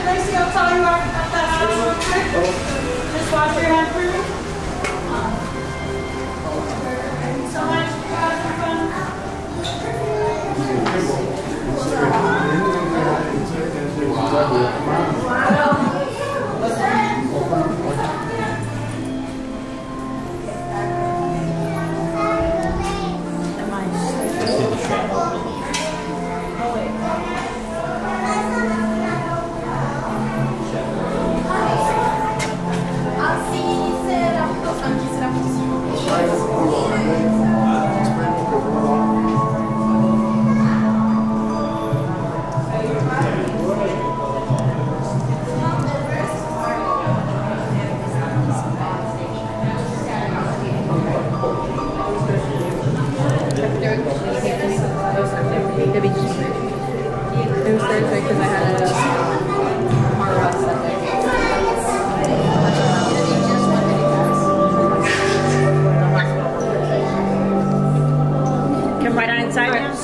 Can I see how tall you are up that high real quick? Just wash your hand for me. Thank you so much. You guys have fun. Wow.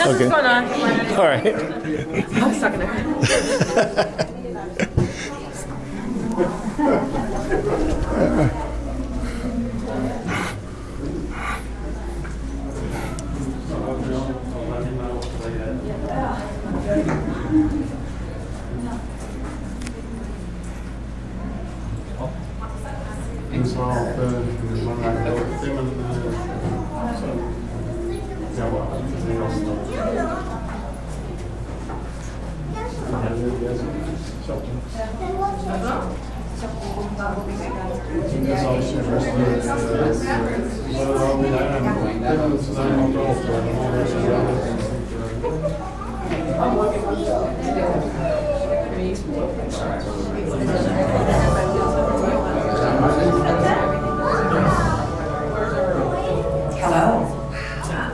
Okay. What's going on? All right. I'm stuck in there. Yeah, well, hello?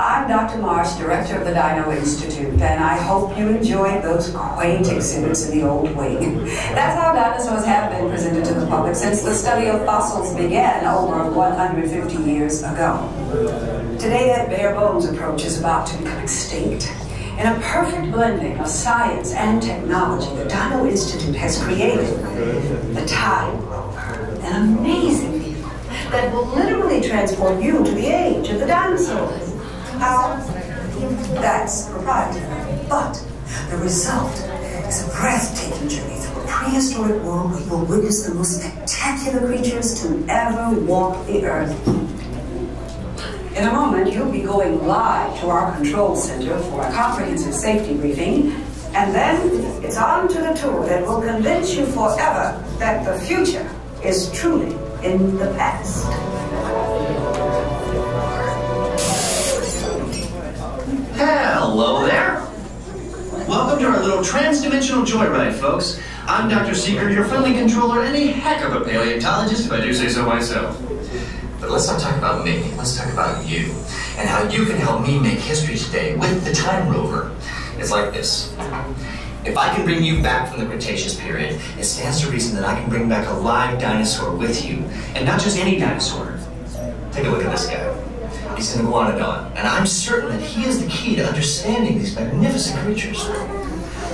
I'm Dr. Marsh, director of the Dino Institute, and I hope you enjoyed those quaint exhibits in the old wing. That's how dinosaurs have been presented to the public since the study of fossils began over 150 years ago. Today, that bare bones approach is about to become extinct. In a perfect blending of science and technology, the Dino Institute has created the Time Rover, an amazing vehicle that will literally transport you to the age of the dinosaurs. How? That's proprietary. But the result is a breathtaking journey through a prehistoric world where you'll witness the most spectacular creatures to ever walk the earth. In a moment, you'll be going live to our control center for a comprehensive safety briefing, and then it's on to the tour that will convince you forever that the future is truly in the past. Hello there. Welcome to our little trans-dimensional joyride, folks. I'm Dr. Seeker, your friendly controller and a heck of a paleontologist, if I do say so myself. But let's not talk about me, let's talk about you, and how you can help me make history today with the Time Rover. It's like this. If I can bring you back from the Cretaceous period, it stands to reason that I can bring back a live dinosaur with you, and not just any dinosaur. Take a look at this guy. He's an Iguanodon, and I'm certain that he is the key to understanding these magnificent creatures.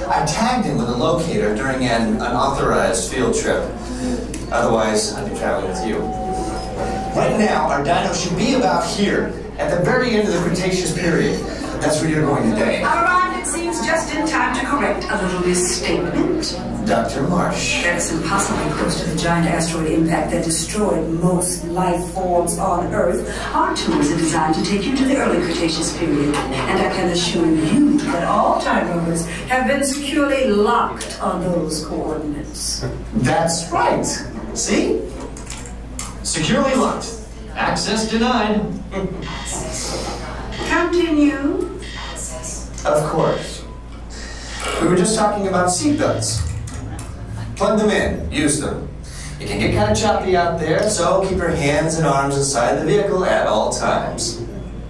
I tagged him with a locator during an unauthorized field trip. Otherwise, I'd be traveling with you. Right now, our dino should be about here, at the very end of the Cretaceous period. That's where you're going today. I arrived, it seems, just in time to correct a little misstatement. Dr. Marsh. That is impossibly close to the giant asteroid impact that destroyed most life forms on Earth. Our tours are designed to take you to the early Cretaceous period, and I can assure you that all Time Rovers have been securely locked on those coordinates. That's right. See? Securely locked. Access denied. Continue. Of course. We were just talking about seatbelts. Plug them in. Use them. It can get kind of choppy out there, so keep your hands and arms inside the vehicle at all times.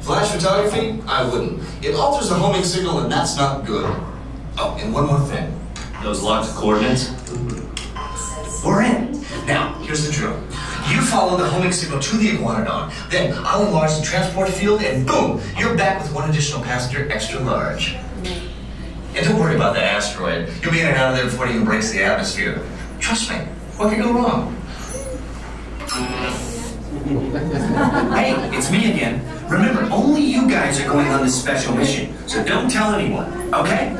Flash photography? I wouldn't. It alters the homing signal, and that's not good. Oh, and one more thing. Those locked coordinates? We're in. Now, here's the drill. You follow the homing signal to the Iguanodon, then I'll enlarge the transport field, and boom, you're back with one additional passenger extra large. And don't worry about the asteroid. You'll be in and out of there before it even breaks the atmosphere. Trust me, what could go wrong? Hey, it's me again. Remember, only you guys are going on this special mission, so don't tell anyone, okay?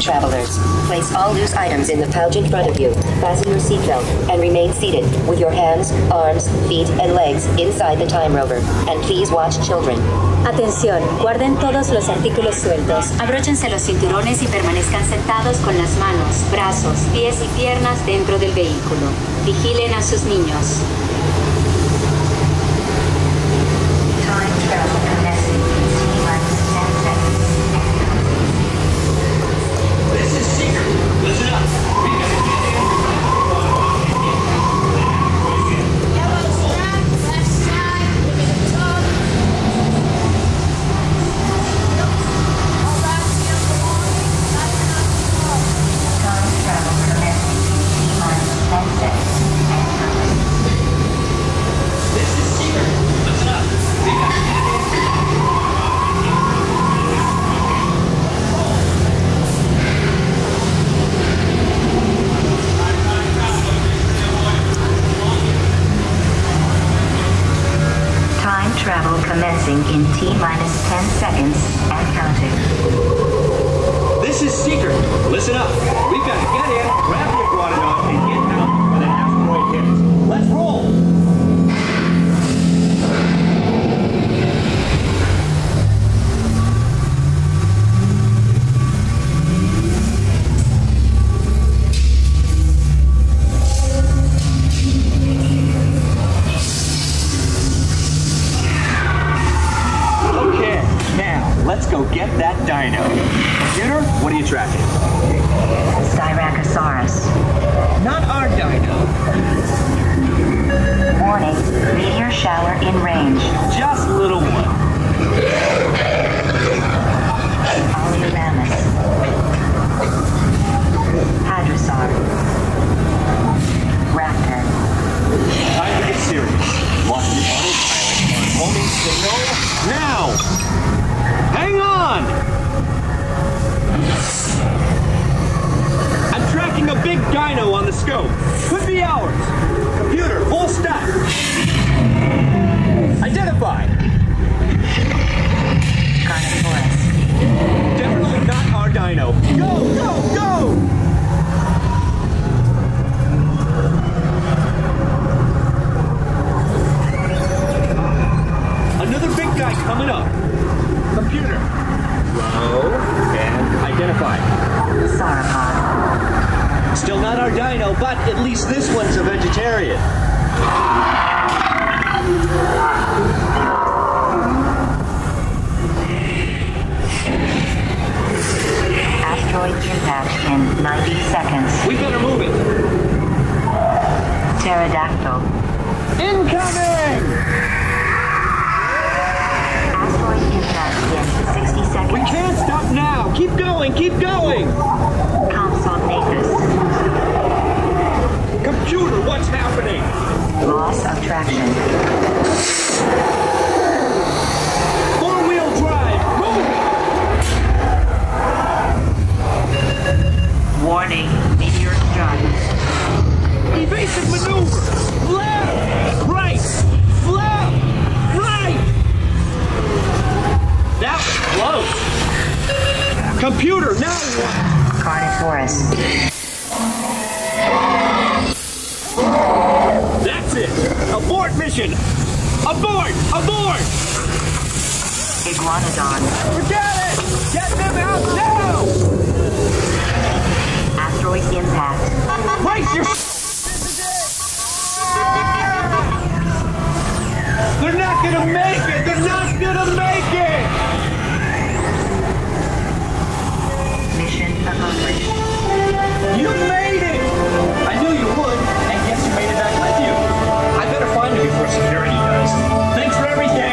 Travelers, place all loose items in the pouch in front of you, fasten your seatbelt, and remain seated with your hands, arms, feet, and legs inside the Time Rover. And please watch children. Atención, guarden todos los artículos sueltos. Abróchense los cinturones y permanezcan sentados con las manos, brazos, pies y piernas dentro del vehículo. Vigilen a sus niños. In T-minus 10 seconds and counting. This is Seeker. Listen up. We've got to get in, grab the Iguanodon, and get out when the asteroid hits. Let's roll! Get that dino. Computer, what are you tracking? Styracosaurus. Not our dino. Warning, meteor shower in range. Just little one. Oviraptor. Hadrosaur. Raptor. Time to get serious. Watch the autopilot. Homing signal now! Hang on! I'm tracking a big dino on the scope. Could be ours. Computer, full stop. Identify. Definitely not our dino. Go, go, go! Another big guy coming. not our dino, but at least this one's a vegetarian. Asteroid impact in 90 seconds. We better move it. Pterodactyl. Incoming! Asteroid impact in 60 seconds. We can't stop now. Keep going, keep going. Comps on Nagus. Computer, what's happening? Loss of traction. Warning, meteor strike. Evasive maneuver! Left! Right! Left! Right! That was close! Computer, now what? Carnotaurus. That's it! Abort mission! Abort! Abort! Iguanodon. Forget it! Get them out now! Asteroid impact. Brace your... This is it! They're not gonna make it! They're not gonna make it! Mission accomplished. You made it! I knew you would, and guess who made it back with you? I better find you before security does. Thanks for everything!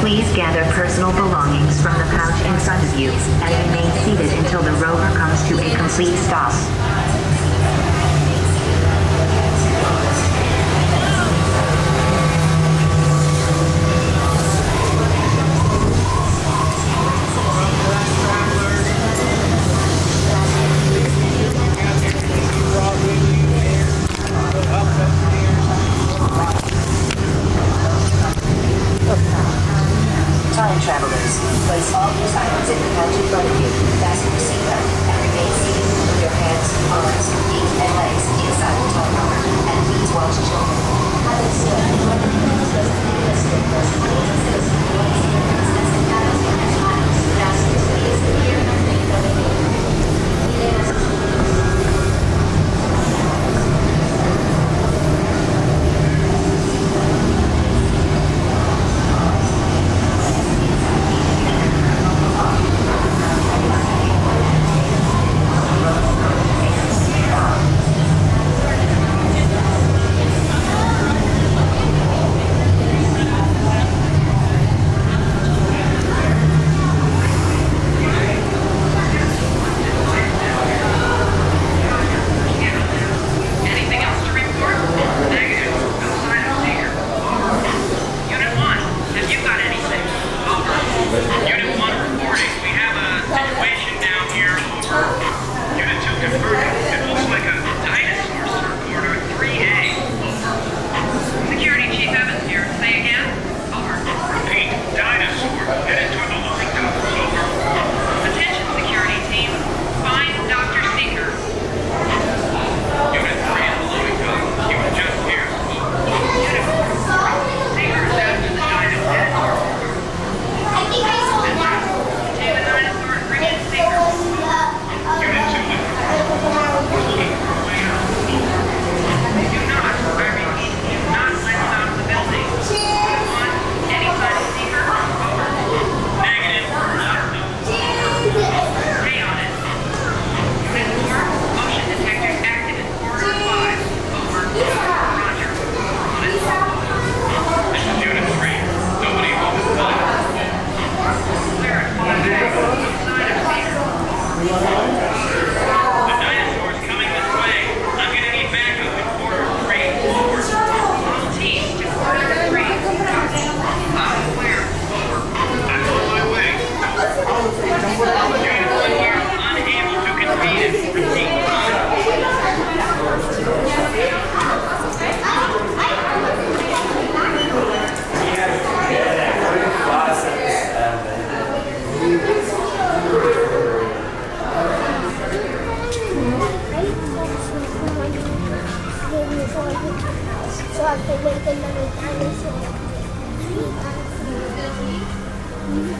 Please gather personal belongings from the pouch in front of you and remain seated until the rover comes to a complete stop. Travelers, place all your items in the pouch in front of you, fasten your seatbelt, and remain seated with your hands on But they make another dinosaur.